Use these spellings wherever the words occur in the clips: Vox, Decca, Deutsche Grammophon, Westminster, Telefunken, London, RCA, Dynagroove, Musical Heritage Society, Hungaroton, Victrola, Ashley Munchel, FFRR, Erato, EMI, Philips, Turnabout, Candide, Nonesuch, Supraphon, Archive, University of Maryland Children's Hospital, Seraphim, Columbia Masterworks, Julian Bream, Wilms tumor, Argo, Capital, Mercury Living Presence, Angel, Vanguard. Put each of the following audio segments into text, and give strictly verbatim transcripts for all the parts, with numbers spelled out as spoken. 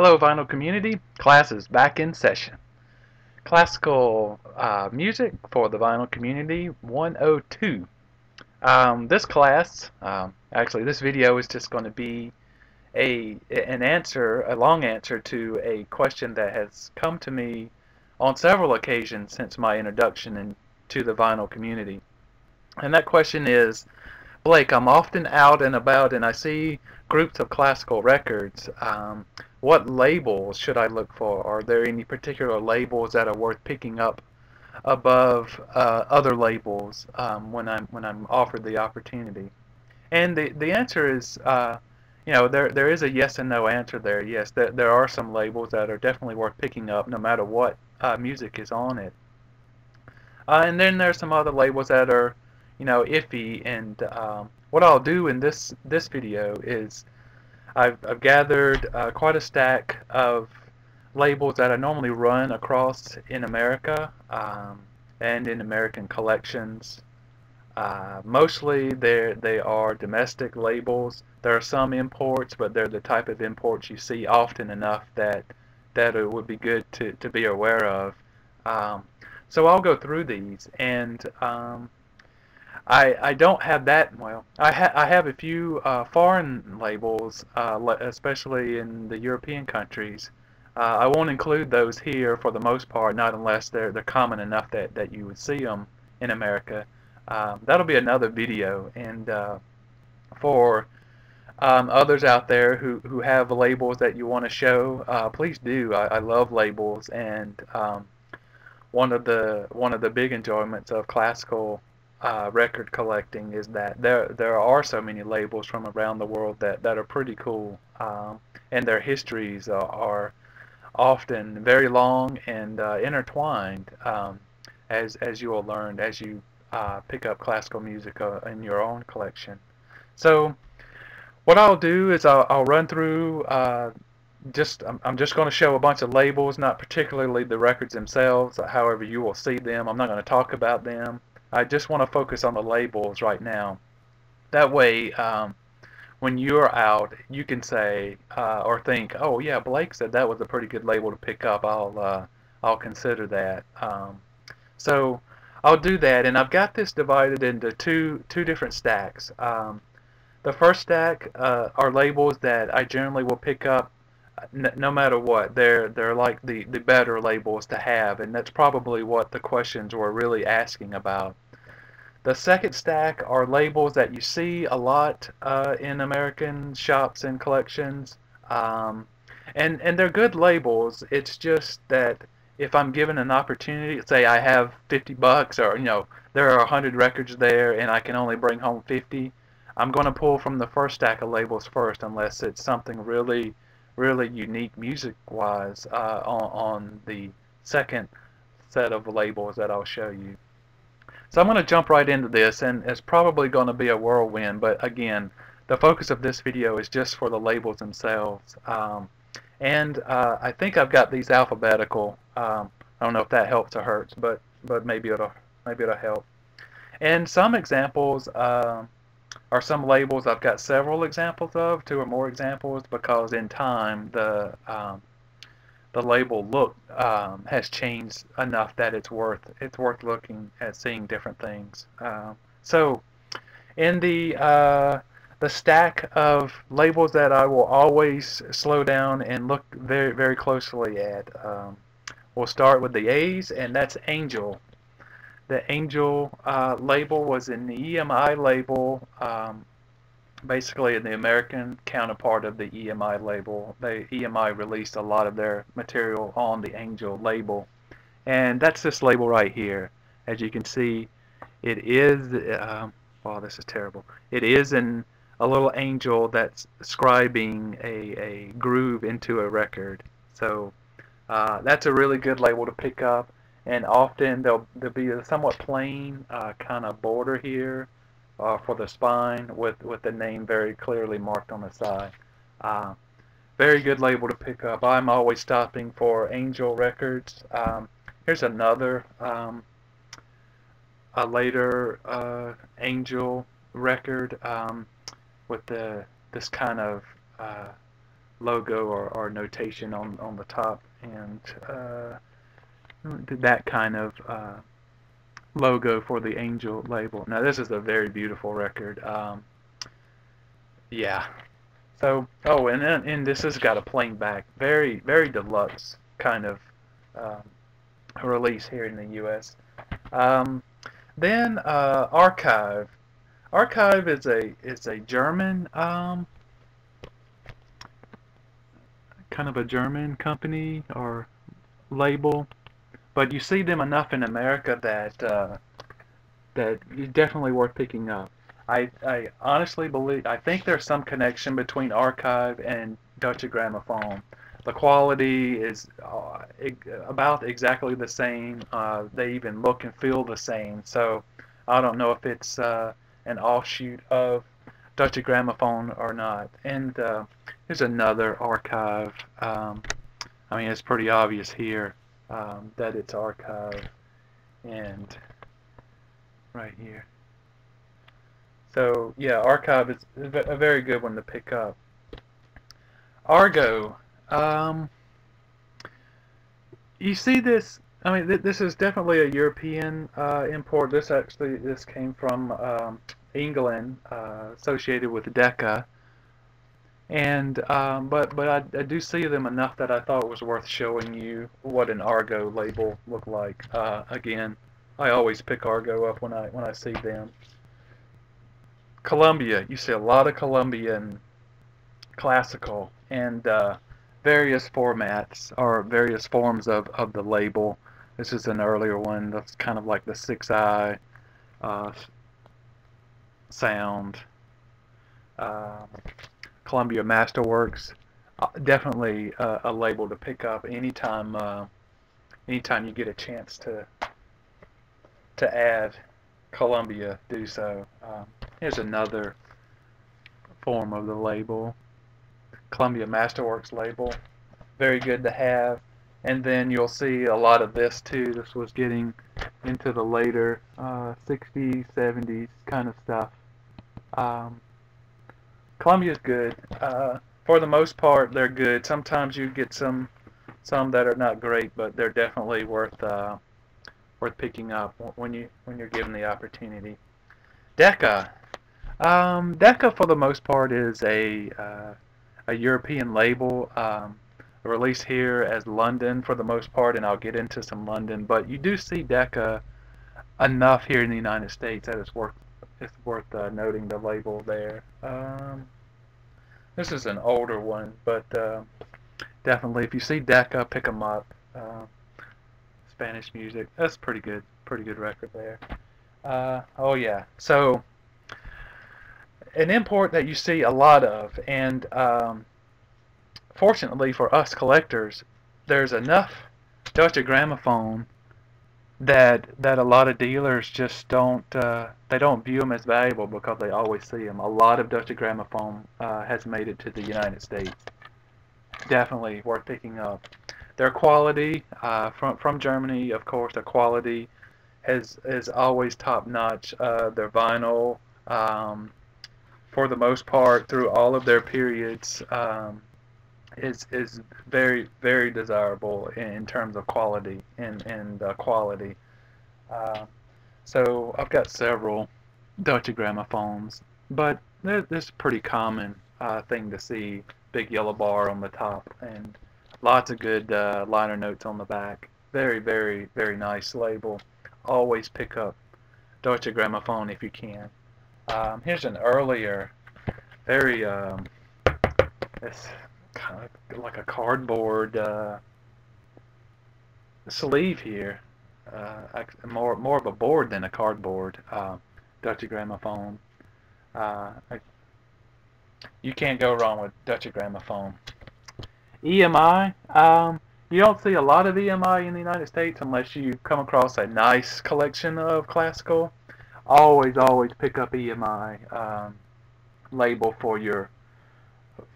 Hello vinyl community, class is back in session. Classical uh, music for the vinyl community one oh two. Um, this class, um, actually this video is just going to be a an answer, a long answer to a question that has come to me on several occasions since my introduction in, to the vinyl community. And that question is, Blake, I'm often out and about and I see groups of classical records. Um, what labels should I look for? Are there any particular labels that are worth picking up above uh, other labels um, when I'm when I'm offered the opportunity? And the the answer is, uh, you know, there there is a yes and no answer there. Yes, there there are some labels that are definitely worth picking up, no matter what uh, music is on it. Uh, and then there's some other labels that are, you know, iffy. And um, what I'll do in this this video is, I've, I've gathered uh, quite a stack of labels that I normally run across in America um, and in American collections. Uh, mostly they are domestic labels. There are some imports, but they're the type of imports you see often enough that, that it would be good to, to be aware of. Um, so I'll go through these, and um, I, I don't have that, well, I, ha I have a few uh, foreign labels, uh, especially in the European countries. Uh, I won't include those here for the most part, not unless they're, they're common enough that, that you would see them in America. Um, that'll be another video, and uh, for um, others out there who, who have labels that you want to show, uh, please do. I, I love labels, and um, one of the one of the big enjoyments of classical Uh, record collecting is that there there are so many labels from around the world that that are pretty cool, um, and their histories are, are often very long and uh, intertwined, um, as as you will learn as you uh, pick up classical music uh, in your own collection. So what I'll do is I'll, I'll run through uh, just I'm, I'm just going to show a bunch of labels, not particularly the records themselves. However, you will see them. I'm not going to talk about them. I just want to focus on the labels right now. That way, um, when you're out, you can say uh, or think, "Oh yeah, Blake said that was a pretty good label to pick up. I'll uh, I'll consider that." Um, so I'll do that, and I've got this divided into two two different stacks. Um, the first stack uh, are labels that I generally will pick up n no matter what. They're they're like the the better labels to have, and that's probably what the questions were really asking about. The second stack are labels that you see a lot uh, in American shops and collections, um, and and they're good labels. It's just that if I'm given an opportunity, say I have fifty bucks, or you know there are one hundred records there, and I can only bring home fifty, I'm going to pull from the first stack of labels first, unless it's something really really unique music-wise uh, on, on the second set of labels that I'll show you. So I'm going to jump right into this, and it's probably going to be a whirlwind, but again, the focus of this video is just for the labels themselves. Um, and uh, I think I've got these alphabetical. Um, I don't know if that helps or hurts, but but maybe it'll maybe it'll help. And some examples. Uh, Are some labels I've got several examples of, two or more examples, because in time the um, the label look um, has changed enough that it's worth it's worth looking at seeing different things. Um, so in the uh, the stack of labels that I will always slow down and look very very closely at, um, we'll start with the A's, and that's Angel. The Angel uh, label was in the E M I label, um, basically the American counterpart of the E M I label. They, E M I released a lot of their material on the Angel label. And that's this label right here. As you can see, it is, uh, wow, this is terrible. It is an, a little angel that's scribing a, a groove into a record. So uh, that's a really good label to pick up. And often there'll, there'll be a somewhat plain uh, kind of border here uh, for the spine with, with the name very clearly marked on the side. Uh, very good label to pick up. I'm always stopping for Angel records. Um, here's another um, a later uh, Angel record um, with the this kind of uh, logo or, or notation on, on the top, and uh, that kind of uh, logo for the Angel label. Now this is a very beautiful record. Um, yeah. So, oh, and, and this has got a plain back. Very, very deluxe kind of um, release here in the U S. Um, then uh, Archive. Archive is a is a German um, kind of a German company or label, but you see them enough in America that uh, that it's definitely worth picking up. I, I honestly believe, I think there's some connection between Archive and Deutsche Grammophon. The quality is uh, about exactly the same. Uh, they even look and feel the same. So I don't know if it's uh, an offshoot of Deutsche Grammophon or not. And uh, here's another Archive. Um, I mean, it's pretty obvious here um, that it's Archive. And right here. So yeah, Archive is a very good one to pick up. Argo, um, you see this. I mean, th this is definitely a European uh, import. This actually this came from um, England, uh, associated with Decca. And um, but but I, I do see them enough that I thought it was worth showing you what an Argo label looked like. Uh, again, I always pick Argo up when I when I see them. Columbia, you see a lot of Colombian classical and uh, various formats or various forms of, of the label. This is an earlier one that's kind of like the six I uh, sound. Uh, Columbia Masterworks, uh, definitely uh, a label to pick up anytime uh, anytime you get a chance to to add Columbia, do so. Um, Here's another form of the label, Columbia Masterworks label. Very good to have. And then you'll see a lot of this too. This was getting into the later uh, sixties, seventies kind of stuff. Um, Columbia's good. Uh, for the most part, they're good. Sometimes you get some some that are not great, but they're definitely worth uh, worth picking up when you when you're given the opportunity. Decca. Um, Decca, for the most part, is a uh, a European label, um, released here as London for the most part, and I'll get into some London. But you do see Decca enough here in the United States that it's worth it's worth uh, noting the label there. Um, this is an older one, but uh, definitely if you see Decca, pick them up. Uh, Spanish music, that's pretty good, pretty good record there. Uh, oh yeah, so. An import that you see a lot of, and um, fortunately for us collectors, there's enough Deutsche Grammophon that that a lot of dealers just don't uh, they don't view them as valuable because they always see them. A lot of Deutsche Grammophon uh, has made it to the United States. Definitely worth picking up. Their quality uh, from from Germany, of course. Their quality has is always top notch. Uh, their vinyl. Um, For the most part, through all of their periods, um, is is very very desirable in terms of quality and and uh, quality. Uh, so I've got several Deutsche Grammophons, but they're, this pretty common uh, thing to see. Big yellow bar on the top and lots of good uh, liner notes on the back. Very very very nice label. Always pick up Deutsche Grammophon if you can. Um, here's an earlier, very, um, it's kind of like a cardboard uh, sleeve here, uh, more more of a board than a cardboard uh, Deutsche Grammophon. Uh, I, you can't go wrong with Deutsche Grammophon. E M I, um, you don't see a lot of E M I in the United States unless you come across a nice collection of classical. Always, always pick up E M I um, label for your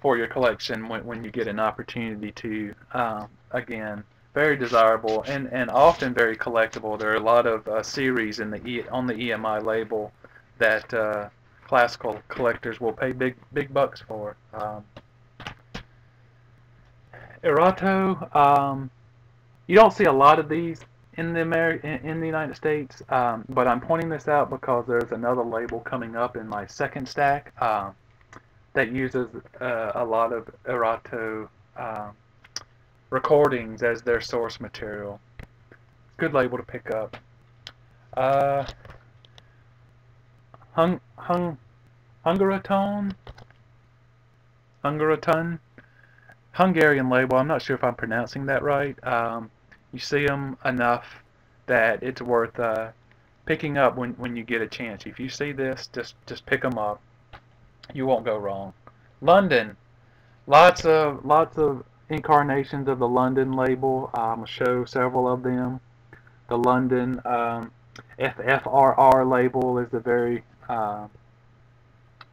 for your collection when when you get an opportunity to. Um, again, very desirable and and often very collectible. There are a lot of uh, series in the e on the E M I label that uh, classical collectors will pay big big bucks for. Um, Erato, um, you don't see a lot of these in the Ameri in, in the United States, um, but I'm pointing this out because there's another label coming up in my second stack uh, that uses uh, a lot of Erato uh, recordings as their source material. Good label to pick up. Uh, hung, hung, Hungaroton, Hungaroton, Hungarian label. I'm not sure if I'm pronouncing that right. Um, you see them enough that it's worth uh, picking up when when you get a chance. If you see this, just just pick them up. You won't go wrong. London, lots of lots of incarnations of the London label. I'm gonna show several of them. The London um, F F R R label is a very uh,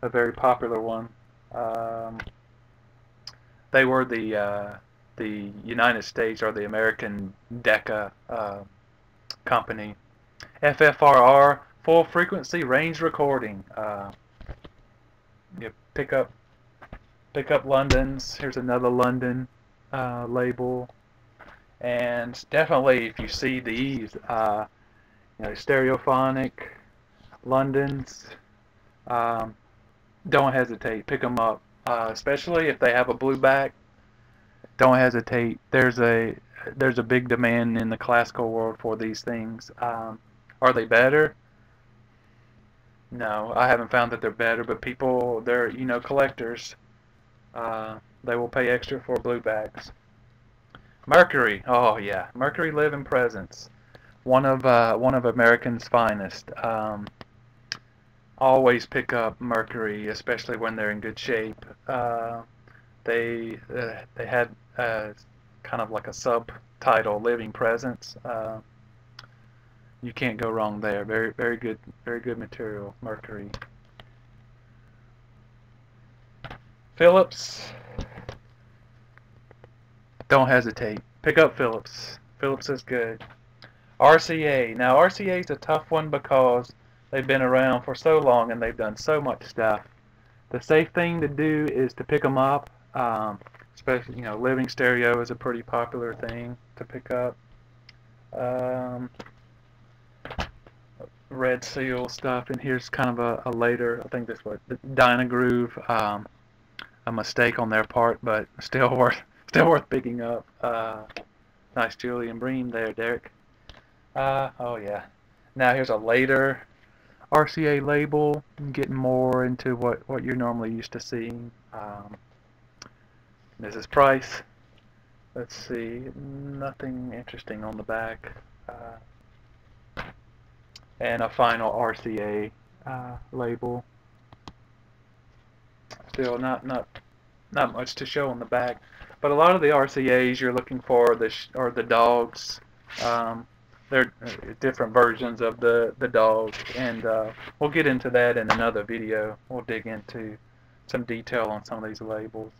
a very popular one. Um, they were the uh, the United States or the American Decca uh, company. F F R R, full frequency range recording. Uh, you pick up pick up London's. Here's another London uh, label. And definitely, if you see these, uh, you know, Stereophonic, London's, um, don't hesitate. Pick them up, uh, especially if they have a blue back. Don't hesitate. There's a there's a big demand in the classical world for these things. Um, are they better? No, I haven't found that they're better. But people, they're you know collectors. Uh, they will pay extra for blue backs. Mercury, oh yeah, Mercury Living Presence, one of uh, one of America's finest. Um, always pick up Mercury, especially when they're in good shape. Uh, they uh, they had uh, kind of like a subtitle, Living Presence. Uh, you can't go wrong there. Very very good very good material, Mercury. Philips. Don't hesitate. Pick up Philips. Philips is good. R C A. Now, R C A is a tough one because they've been around for so long and they've done so much stuff. The safe thing to do is to pick them up. Um, especially, you know, Living Stereo is a pretty popular thing to pick up. Um, Red Seal stuff. And here's kind of a, a later, I think this was Dynagroove. Um, a mistake on their part, but still worth Still worth picking up. Uh, nice Julian Bream there, Derek. Uh, oh, yeah. Now here's a later R C A label. Getting more into what, what you're normally used to seeing. Um, Missus Price. Let's see. Nothing interesting on the back. Uh, and a final R C A uh, label. Still not, not, not much to show on the back. But a lot of the R C As you're looking for, the sh or the dogs, um, they're different versions of the the dogs, and uh, we'll get into that in another video. We'll dig into some detail on some of these labels.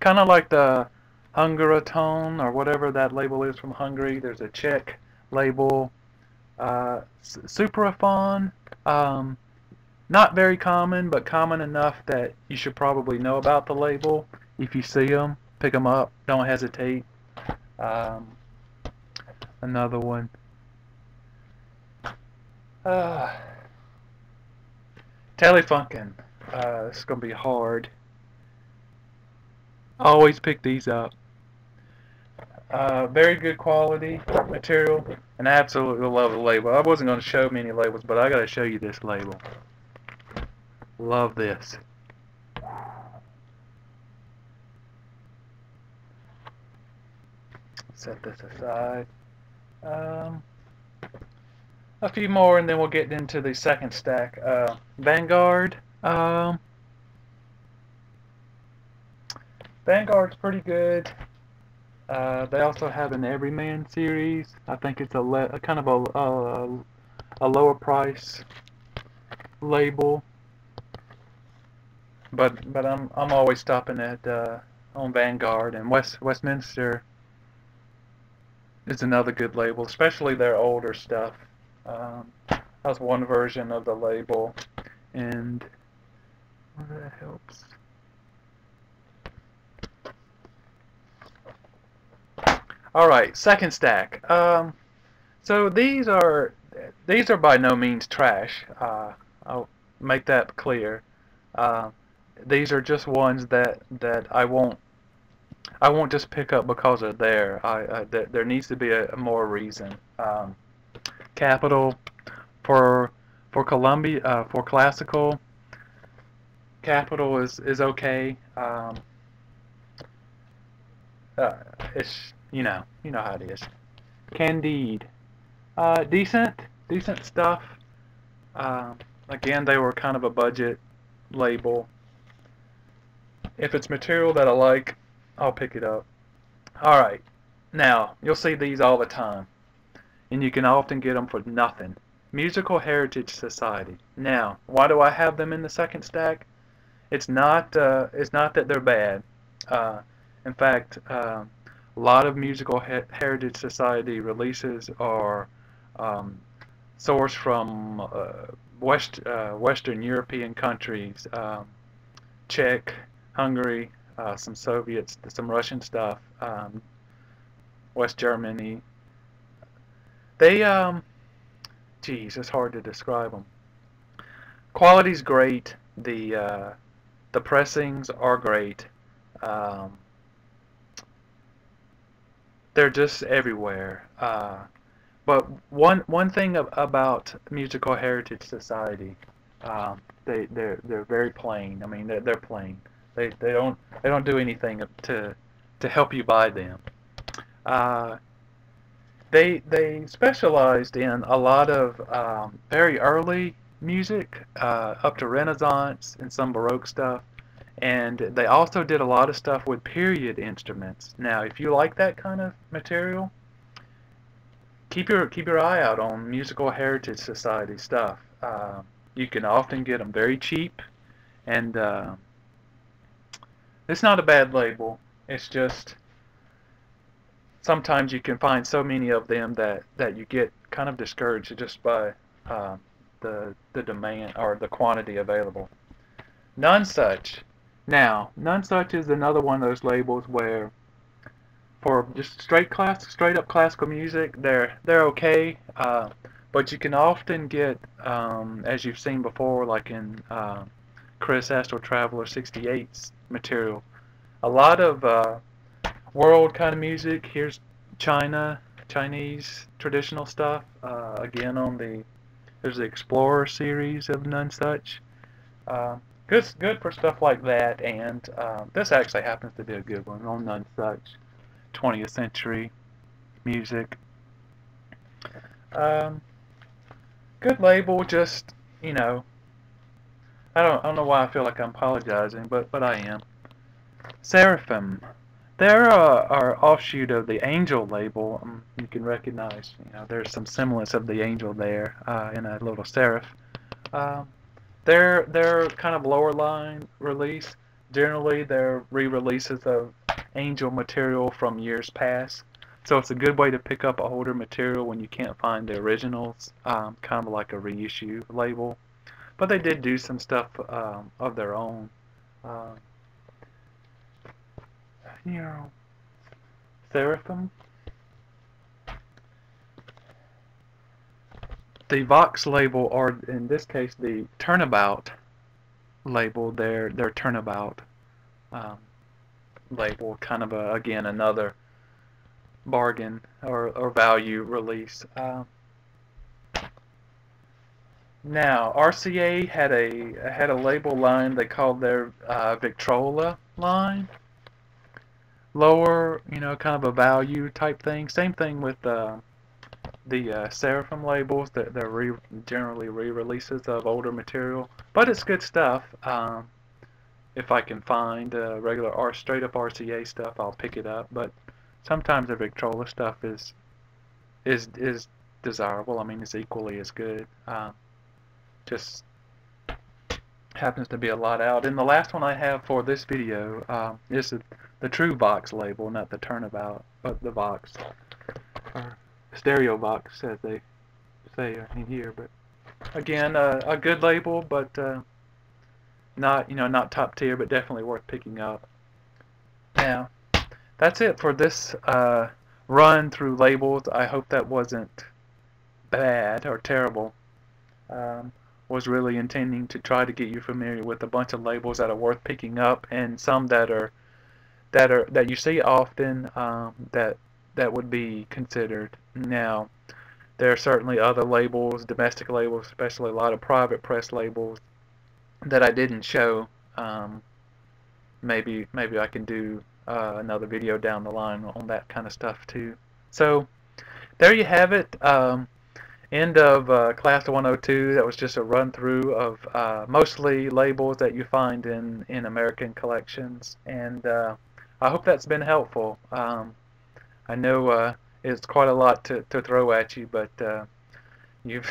Kind of like the Hungaroton or whatever that label is from Hungary. There's a Czech label, uh, Supraphon. Um, not very common, but common enough that you should probably know about the label. If you see them, pick them up. Don't hesitate. Um, another one. Uh, Telefunken. Uh, it's going to be hard. Always pick these up. Uh, very good quality material. And I absolutely love the label. I wasn't going to show many labels, but I got to show you this label. Love this. Set this aside. Um, a few more, and then we'll get into the second stack. Uh, Vanguard. Um, Vanguard's pretty good. Uh, they also have an Everyman series. I think it's a, le a kind of a, a a lower price label. But but I'm I'm always stopping at uh, on Vanguard and West Westminster. It's another good label, especially their older stuff. Um, that's one version of the label, and well, that helps. All right, second stack. Um, so these are these are by no means trash. Uh, I'll make that clear. Uh, these are just ones that that I won't I won't just pick up because they're there. I uh, th there needs to be a, a more reason. Um, Capital for for Columbia uh, for classical. Capital is is okay. Um, uh, it's you know you know how it is. Candide, uh, decent decent stuff. Um, again, they were kind of a budget label. If it's material that I like, I'll pick it up. All right, now you'll see these all the time, and you can often get them for nothing. Musical Heritage Society. Now, why do I have them in the second stack? It's not uh, it's not that they're bad. Uh, in fact, uh, a lot of Musical he Heritage Society releases are um, sourced from uh, West uh, Western European countries, um, Czech, Hungary, uh, some Soviets, some Russian stuff, um, West Germany. They um. Geez, it's hard to describe them. Quality's great. The uh, the pressings are great. Um, they're just everywhere. Uh, but one one thing ab about Musical Heritage Society, um, they they're they're very plain. I mean, they're they're plain. They they don't they don't do anything to to help you buy them. Uh, They, they specialized in a lot of um, very early music, uh, up to Renaissance and some Baroque stuff. And they also did a lot of stuff with period instruments. Now, if you like that kind of material, keep your, keep your eye out on Musical Heritage Society stuff. Uh, you can often get them very cheap. And uh, it's not a bad label. It's just... sometimes you can find so many of them that that you get kind of discouraged just by uh, the the demand or the quantity available. Nonesuch. Now, Nonesuch is another one of those labels where, for just straight class, straight up classical music, they're they're okay, uh, but you can often get, um, as you've seen before, like in uh, Chris Astral Traveler sixty-eight's material, a lot of uh, world kind of music. Here's China, Chinese traditional stuff. Uh, again, on the there's the Explorer series of Nonesuch. Uh, good, good for stuff like that. And uh, this actually happens to be a good one on Nonesuch, twentieth century music. Um, good label. Just you know, I don't, I don't know why I feel like I'm apologizing, but but I am. Seraphim. They're uh, our offshoot of the Angel label. Um, you can recognize, you know, there's some semblance of the Angel there uh, in a little serif. Um, they're they're kind of lower line release. Generally, they're re-releases of Angel material from years past. So it's a good way to pick up older material when you can't find the originals. Um, kind of like a reissue label, but they did do some stuff um, of their own. Uh, You know, Seraphim. The Vox label, or in this case, the Turnabout label, their their Turnabout um, label, kind of a, again another bargain or or value release. Uh, now, R C A had a had a label line they called their uh, Victrola line. Lower, you know, kind of a value type thing. Same thing with uh, the uh, Seraphim labels. That they're re generally re-releases of older material, but it's good stuff. Um, if I can find uh, regular R straight up R C A stuff, I'll pick it up. But sometimes the Victrola stuff is is is desirable. I mean, it's equally as good. Uh, just happens to be a lot out. And the last one I have for this video uh, is a the true Vox label, not the Turnabout, but the Vox, or Stereo Vox, as they say in here. But again, uh, a good label, but uh, not you know not top tier, but definitely worth picking up. Now, that's it for this uh, run through labels. I hope that wasn't bad or terrible. Um, was really intending to try to get you familiar with a bunch of labels that are worth picking up, and some that are that are that you see often, um, that that would be considered. Now, there are certainly other labels, domestic labels, especially a lot of private press labels that I didn't show. Um, maybe maybe I can do uh, another video down the line on that kind of stuff too. So there you have it. Um, end of uh, class one oh two. That was just a run through of uh, mostly labels that you find in in American collections, and uh, I hope that's been helpful. Um, I know uh, it's quite a lot to, to throw at you, but uh, you've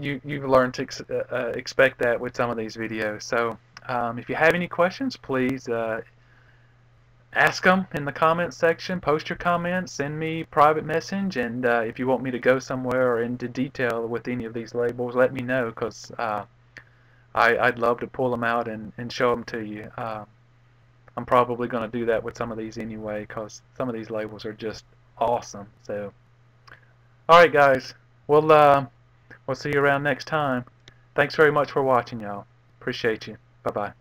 you you've learned to ex uh, expect that with some of these videos. So um, if you have any questions, please uh, ask them in the comments section. Post your comments, send me private message, and uh, if you want me to go somewhere or into detail with any of these labels, let me know, because uh, I'd love to pull them out and, and show them to you. Uh, I'm probably going to do that with some of these anyway, because some of these labels are just awesome. So, alright guys, we'll, uh, we'll see you around next time. Thanks very much for watching, y'all. Appreciate you. Bye-bye.